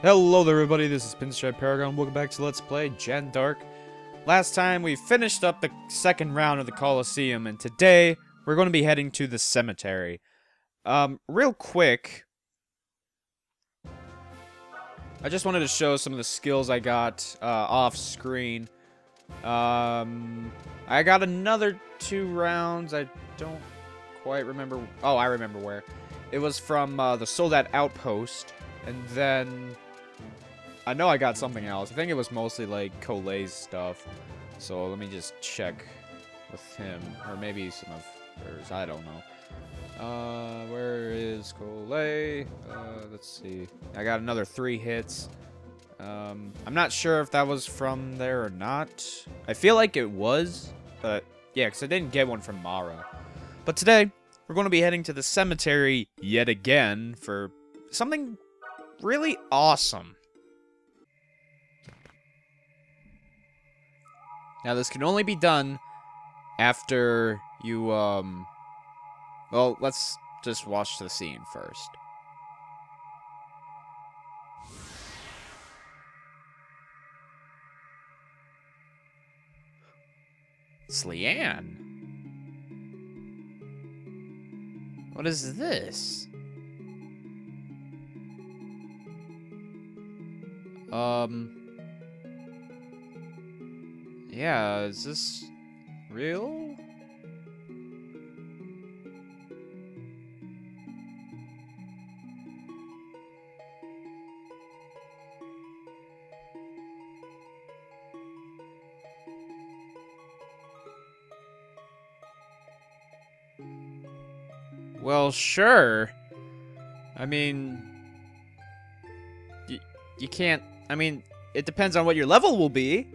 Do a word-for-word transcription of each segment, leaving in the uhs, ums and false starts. Hello there everybody, this is Pinstripe Paragon. Welcome back to Let's Play Jeanne D'Arc. Last time we finished up the second round of the Colosseum, and today we're going to be heading to the cemetery. Um, real quick, I just wanted to show some of the skills I got uh, off screen. Um, I got another two rounds, I don't quite remember. Oh, I remember where. It was from uh, the Soldat Outpost, and then I know I got something else. I think it was mostly like Colet's stuff. So let me just check with him. Or maybe some of hers. I don't know. Uh, where is Colet? Uh, let's see. I got another three hits. Um, I'm not sure if that was from there or not. I feel like it was. But yeah, because I didn't get one from Mara. But today, we're going to be heading to the cemetery yet again for something really awesome. Now, this can only be done after you, um... well, let's just watch the scene first. It's Liane. What is this? Um... Yeah, is this real? Well, sure. I mean, you, you can't, I mean, it depends on what your level will be.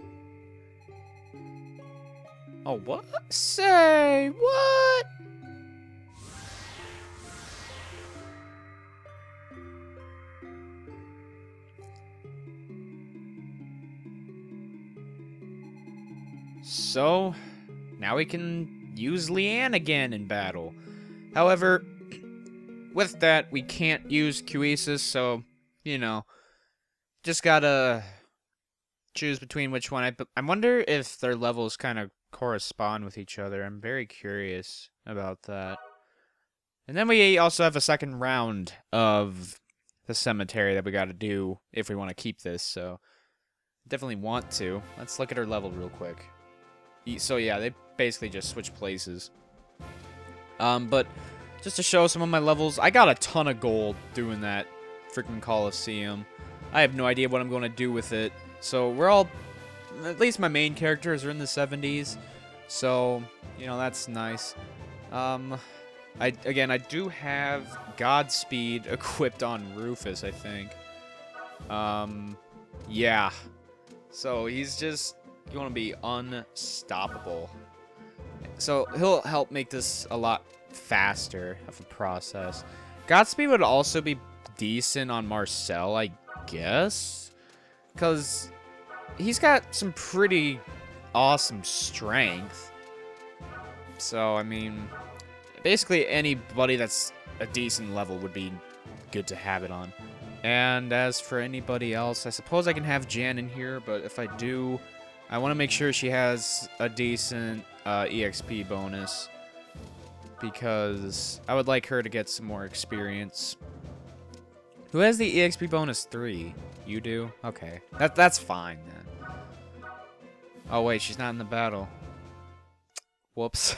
Oh, what? Say what? So, now we can use Liane again in battle. However, with that, we can't use Q-Esis, so, you know, just gotta choose between which one. I, I wonder if their levels kind of correspond with each other. I'm very curious about that. And then we also have a second round of the cemetery that we got to do if we want to keep this, so definitely want to. Let's look at her level real quick. So yeah, they basically just switch places. Um, but just to show some of my levels, I got a ton of gold doing that freaking Colosseum. I have no idea what I'm going to do with it. So we're all... at least my main characters are in the seventies, so, you know, that's nice. Um, I, again, I do have Godspeed equipped on Rufus, I think. Um, yeah. So he's just going to be unstoppable. So he'll help make this a lot faster of a process. Godspeed would also be decent on Marcel, I guess, because he's got some pretty awesome strength. So, I mean, basically anybody that's a decent level would be good to have it on. And as for anybody else, I suppose I can have Jeanne in here, but if I do, I want to make sure she has a decent uh, E X P bonus, because I would like her to get some more experience. Who has the E X P bonus three? You do? Okay. That, that's fine, then. Oh, wait. She's not in the battle. Whoops.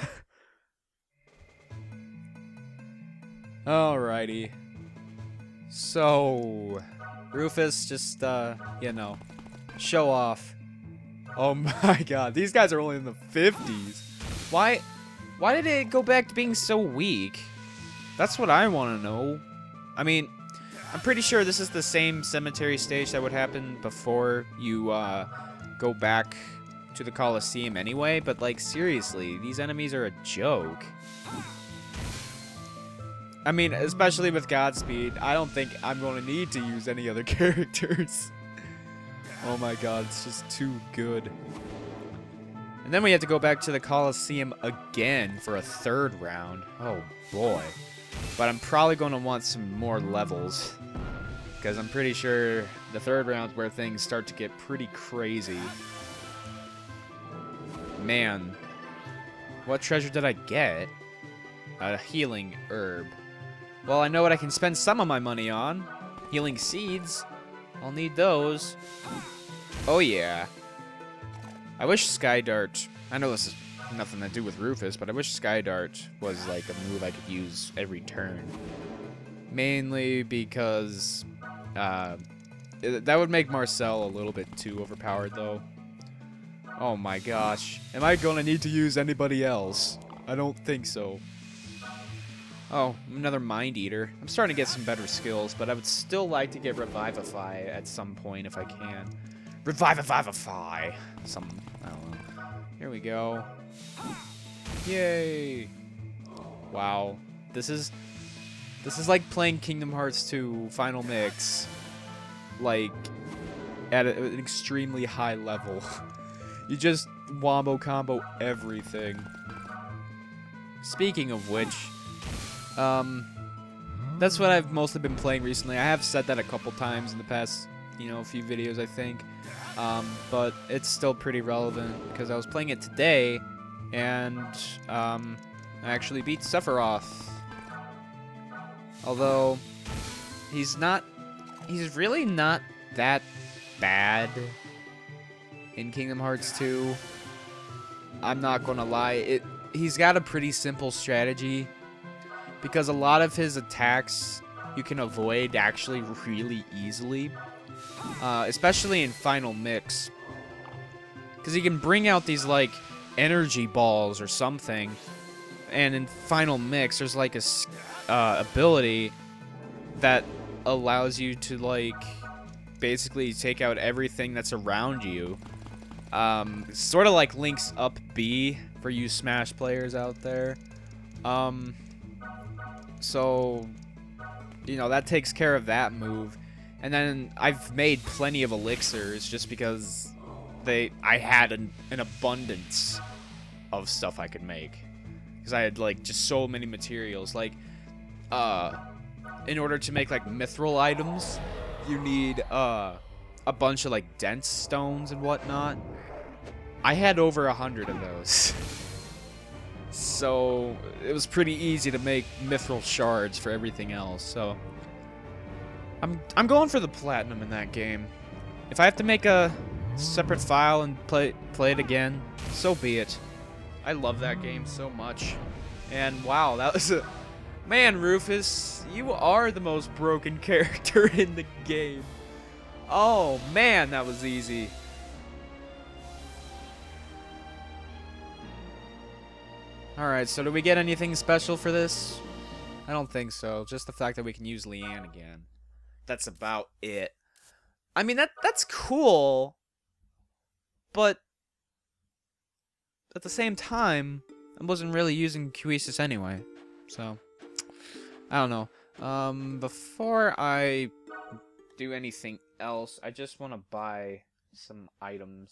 Alrighty. So, Rufus, just, uh, you know, show off. Oh, my God. These guys are only in the fifties. Why, why did it go back to being so weak? That's what I want to know. I mean... I'm pretty sure this is the same cemetery stage that would happen before you uh, go back to the Colosseum anyway, but, like, seriously, these enemies are a joke. I mean, especially with Godspeed, I don't think I'm going to need to use any other characters. Oh my God, it's just too good. And then we have to go back to the Colosseum again for a third round. Oh boy. But I'm probably going to want some more levels. because I'm pretty sure the third round's where things start to get pretty crazy. Man. What treasure did I get? A healing herb. Well, I know what I can spend some of my money on. Healing seeds. I'll need those. Oh, yeah. I wish Sky Dart... I know this is nothing to do with Rufus, but I wish Sky Dart was like a move I could use every turn. Mainly because... Uh, that would make Marcel a little bit too overpowered, though. Oh my gosh. Am I gonna need to use anybody else? I don't think so. Oh, another Mind Eater. I'm starting to get some better skills, but I would still like to get Revivify at some point if I can. Revivify! Some, I don't know. Here we go. Yay! Wow. This is... This is like playing Kingdom Hearts two Final Mix. Like, at a, an extremely high level. You just wombo combo everything. Speaking of which, um, that's what I've mostly been playing recently. I have said that a couple times in the past, you know, few videos, I think. Um, but it's still pretty relevant because I was playing it today, and um, I actually beat Sephiroth. Although he's not—he's really not that bad. In Kingdom Hearts two, I'm not gonna lie, it he's got a pretty simple strategy because a lot of his attacks you can avoid actually really easily, uh, especially in Final Mix, because he can bring out these like energy balls or something, and in Final Mix there's like a uh, ability that allows you to like basically take out everything that's around you. Um, sort of like Link's up B for you Smash players out there. Um, so, you know, that takes care of that move. And then I've made plenty of elixirs just because they I had an, an abundance of stuff I could make. Because I had, like, just so many materials. Like, uh, in order to make, like, mithril items, you need, uh... a bunch of like dense stones and whatnot. I had over a hundred of those. So it was pretty easy to make mithril shards for everything else. So I'm I'm going for the platinum in that game. If I have to make a separate file and play play it again, so be it. I love that game so much. And wow, that was a man, Rufus, you are the most broken character in the game. Oh, man, that was easy. Alright, so did we get anything special for this? I don't think so. Just the fact that we can use Liane again. That's about it. I mean, that that's cool. But at the same time, I wasn't really using Q-Esis anyway. So, I don't know. Um, before I do anything else, I just want to buy some items.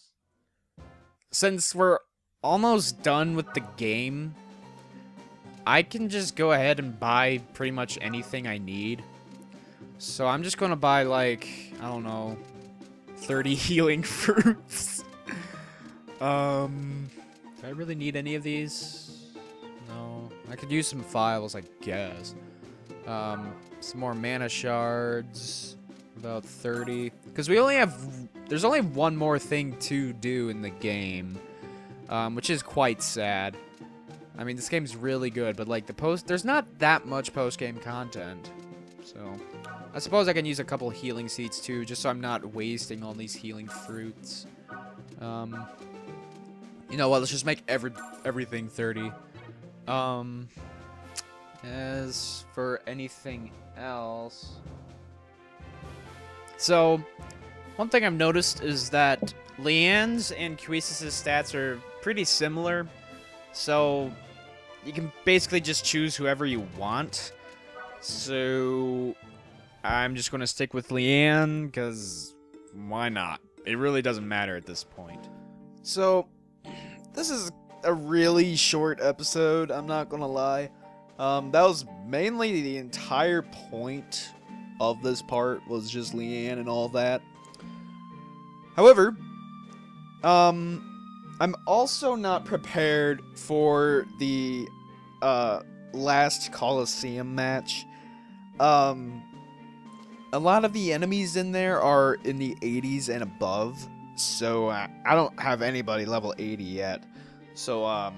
Since we're almost done with the game, I can just go ahead and buy pretty much anything I need. So I'm just going to buy, like, I don't know, thirty healing fruits. um, do I really need any of these? No. I could use some files, I guess. Um, some more mana shards. About thirty, because we only have, there's only one more thing to do in the game, um, which is quite sad. I mean, this game's really good, but like the post, there's not that much post-game content. So, I suppose I can use a couple healing seeds too, just so I'm not wasting all these healing fruits. Um, you know what? Let's just make every everything thirty. Um, as for anything else. So, one thing I've noticed is that Liane's and Q-Esis' stats are pretty similar, so you can basically just choose whoever you want. So, I'm just going to stick with Liane, because why not? It really doesn't matter at this point. So, this is a really short episode, I'm not going to lie. Um, that was mainly the entire point of this part was just Liane and all that. However, um, I'm also not prepared for the uh, last Colosseum match. Um, a lot of the enemies in there are in the eighties and above, so I, I don't have anybody level eighty yet. So um,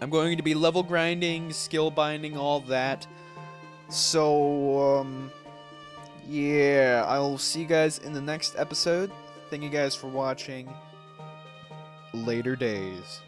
I'm going to be level grinding, skill binding, all that. So um, yeah, I'll see you guys in the next episode. Thank you guys for watching. Later days.